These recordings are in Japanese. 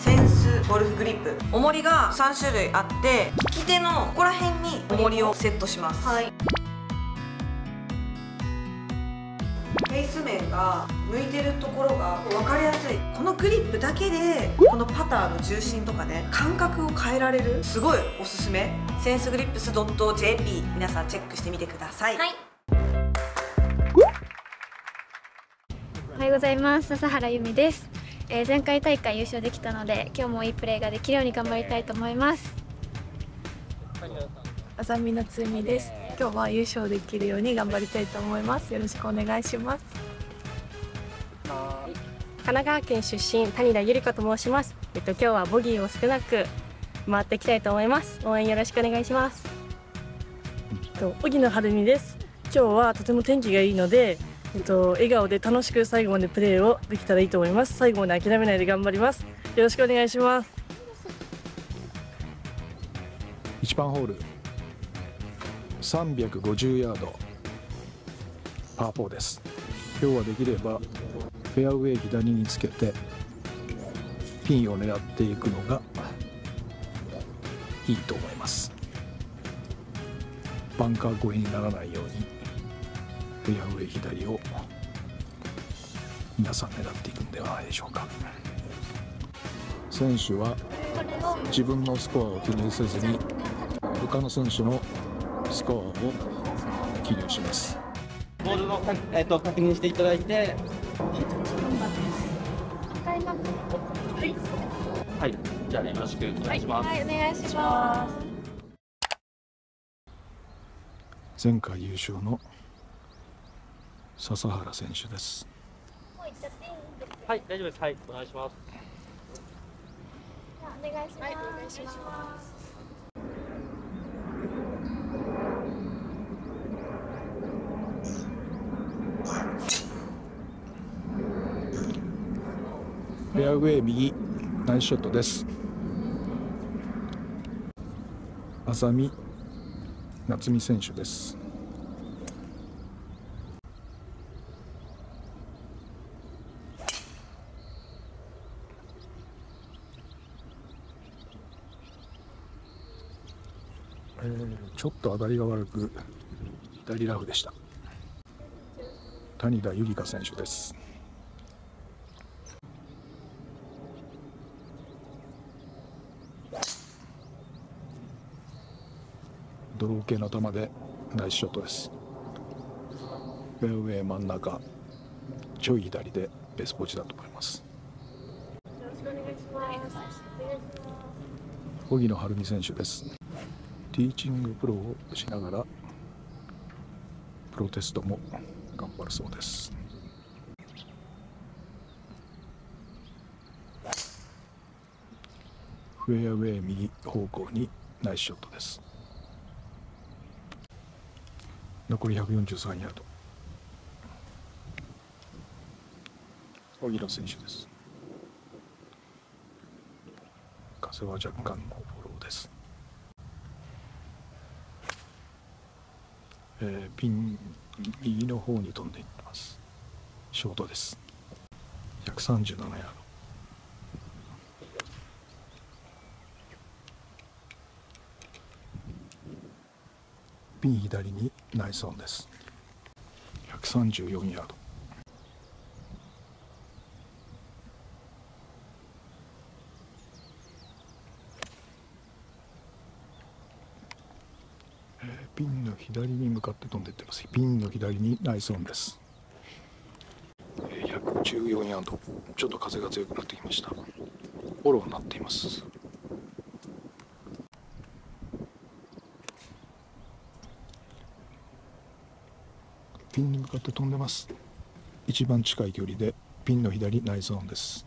センスゴルフグリップ、重りが3種類あって、利き手のここら辺に重りをセットします。はい、フェイス面が向いてるところが分かりやすい。このグリップだけでこのパターの重心とかね、感覚を変えられる、すごいおすすめ。センスグリップス .jp、 皆さんチェックしてみてください。はい、おはようございます。笹原由美です。前回大会優勝できたので、今日もいいプレーができるように頑張りたいと思います。あざみのつみです。今日は優勝できるように頑張りたいと思います。よろしくお願いします。神奈川県出身、谷田ゆり子と申します。今日はボギーを少なく回っていきたいと思います。応援よろしくお願いします。荻野晴美です。今日はとても天気がいいので、笑顔で楽しく最後までプレーをできたらいいと思います。最後まで諦めないで頑張ります。よろしくお願いします。1番ホール350ヤードパー4です。今日はできればフェアウェイ左につけてピンを狙っていくのがいいと思います。バンカー越えにならないようにフェアウェイ左を皆さん狙っていくんではないでしょうか。選手は自分のスコアを記入せずに他の選手のスコアを記入します。ボールの、確認していただいて、はい、じゃあよろしくお願いします。はい、お願いします。前回優勝の笹原選手です。はい、大丈夫です。はい、お願いします。お願いします。はい、お願いします。フェアウェイ右、ナイスショットです。浅見夏美選手です。ちょっと当たりが悪く左ラフでした。谷田由里香選手です。ドロー系の球でナイスショットです。フェアウェイ真ん中、ちょい左でベースポジだと思います。よろしくお願いします。荻野晴美選手です。ティーチングプロをしながらプロテストも頑張るそうです。フェアウェイ右方向にナイスショットです。残り143ヤード、荻野選手です。風は若干のフォローです。ピン右の方に飛んでいってます。ショートです。137ヤード、ピン左にナイスオンです。134ヤード、ピンの左に向かって飛んでいってます。ピンの左にナイスオンです。114ヤード、ちょっと風が強くなってきました。フォローになっています。ピンに向かって飛んでます。一番近い距離でピンの左ナイスオンです。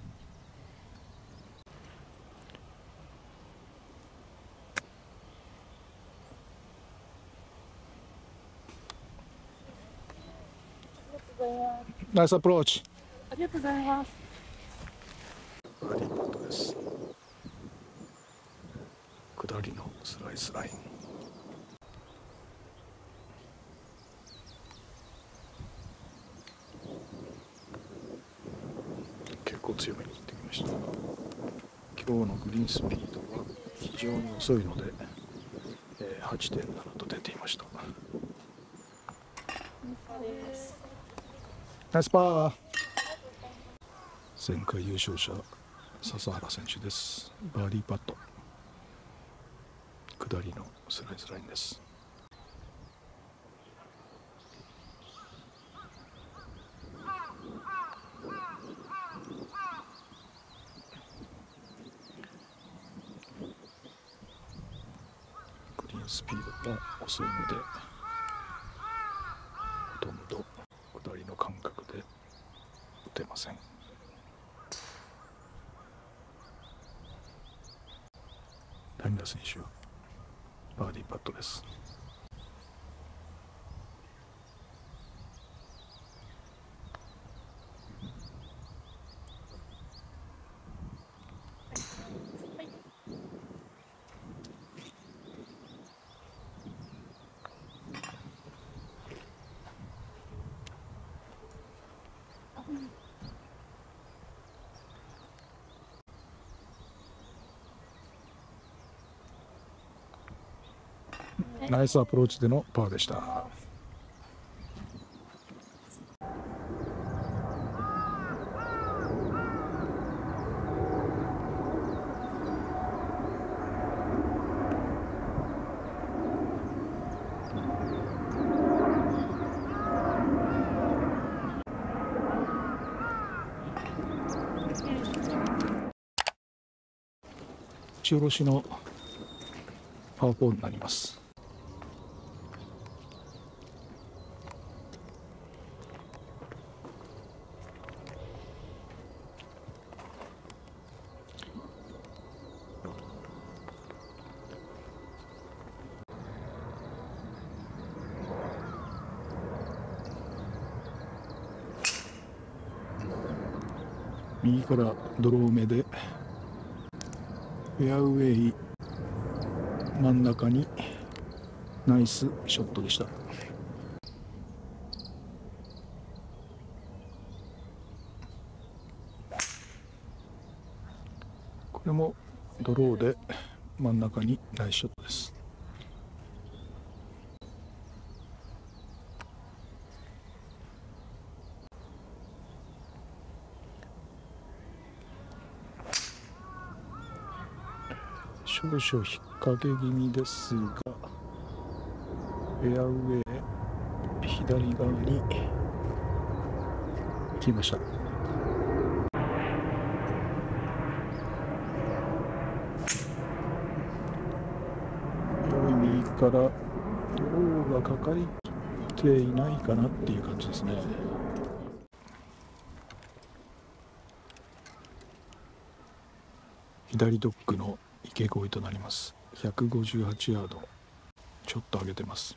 ナイスアプローチ。ありがとうございます。バーディーパットです。下りのスライスライン。結構強めに打ってきました。今日のグリーンスピードが非常に遅いので 8.7 と出ていました。ナイスパー。前回優勝者笹原選手です。バーディーパット、下りのスライスラインです。グリーンスピードが遅いのでほとんど下りの感覚で打てません。谷田選手はバーディーパットです。ナイスアプローチでのパーでした。打ち下ろしのパー4になります。右からドロー目でフェアウェイ真ん中にナイスショットでした。これもドローで真ん中にナイスショットです。少々引っ掛け気味ですがフェアウェイ左側に行きました。右からドローがかかりきっていないかなっていう感じですね。左ドッグの池越えとなります。158ヤード、ちょっと上げてます。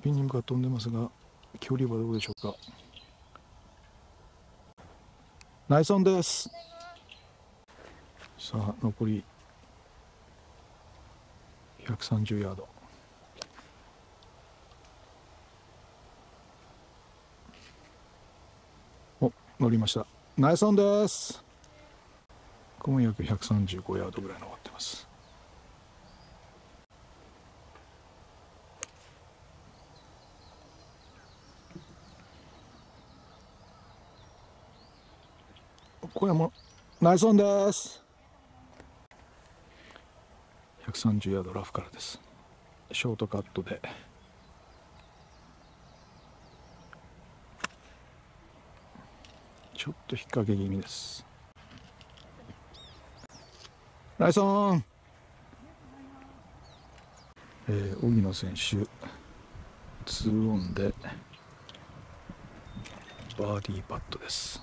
ピンに向かって飛んでますが距離はどうでしょうか。ナイスオンです。さあ残り130ヤード。乗りました。ナイスオンです。ここも約135ヤードぐらい残ってます。これもナイスオンです。130ヤードラフからです。ショートカットで。ちょっと引っ掛け気味です。ナイスオン。荻野選手2オンでバーディーパットです。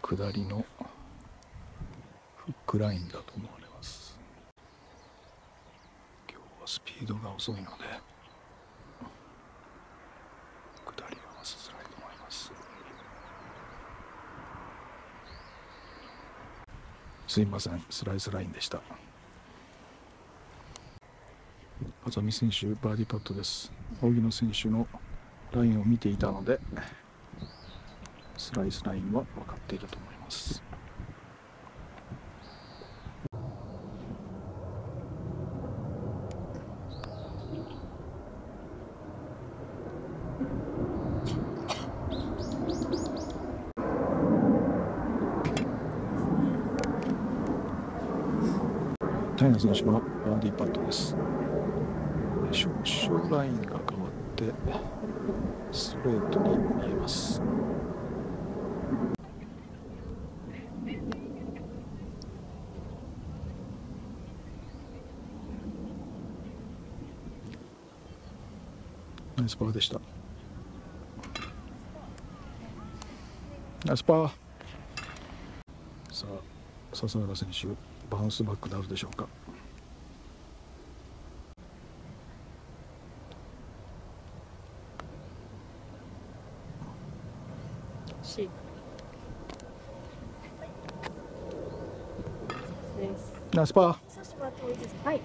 下りのフックラインだと思われます。今日はスピードが遅いので。すいません、スライスラインでした。浅見選手バーディーパットです。荻野選手のラインを見ていたのでスライスラインは分かっていると思います。タイナ選手はバーディーパットです。少々ラインが変わってストレートに見えます。ナイスパーでした。ナイスパー。さあ笹原選手バウンスバックなるでしょうか。C です。ナイスパー。はい。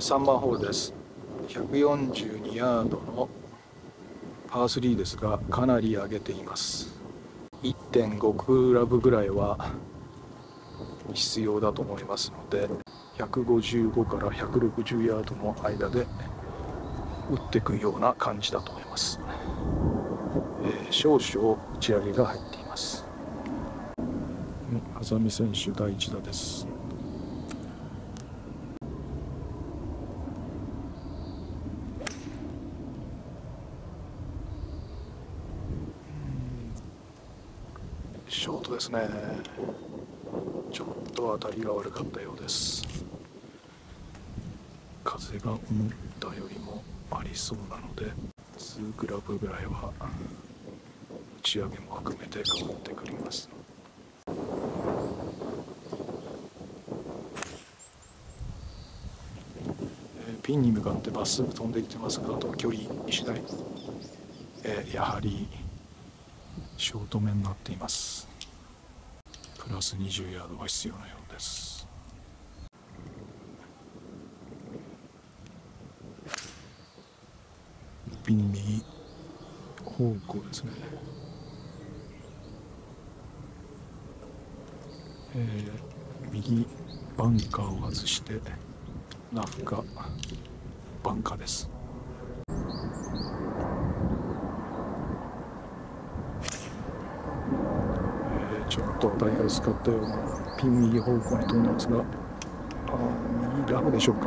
3番ホールです。142ヤードのパー3ですが、かなり上げています。 1.5 クラブぐらいは必要だと思いますので、155から160ヤードの間で打っていくような感じだと思います。少々打ち上げが入っています。浅見選手第1打です。ショートですね。ちょっと当たりが悪かったようです。風が思ったよりもありそうなので、2クラブぐらいは打ち上げも含めて変わってくります。ピンに向かってまっすぐ飛んできてますが、あと距離次第、やはりショート目になっています。プラス20ヤードが必要なようです。ピン右方向ですね。右バンカーを外してラフかバンカーです。ちょっと大変使ったようなピン右方向に飛んでますが、右ラフでしょうか。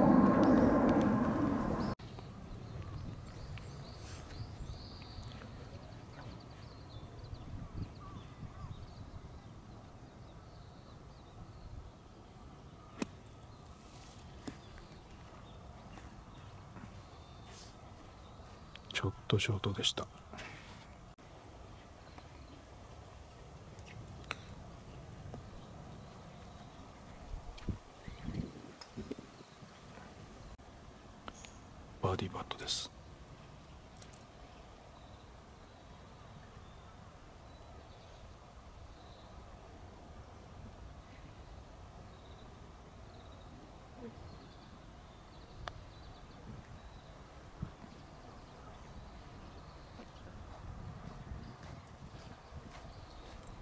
ちょっとショートでした。バーディーパットです。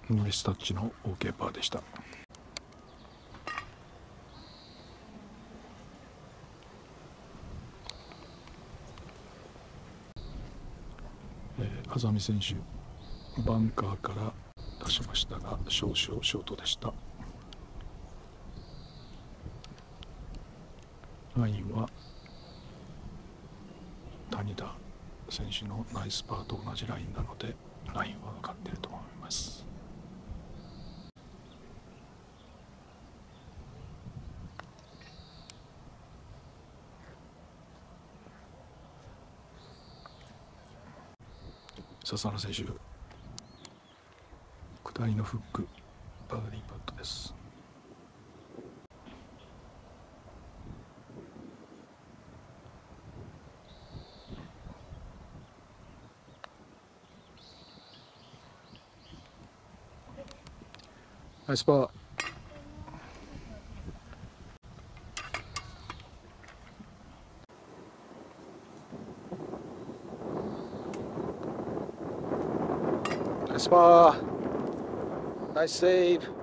ノーリスタッチの OK パーでした。浅見選手バンカーから出しましたが、少々ショートでした。ラインは谷田選手のナイスパーと同じラインなので、ラインは分かっていると思います。笹原選手下りのフックバーディーパットです。ナイスパー。ナイスパー。ナイスセーブ。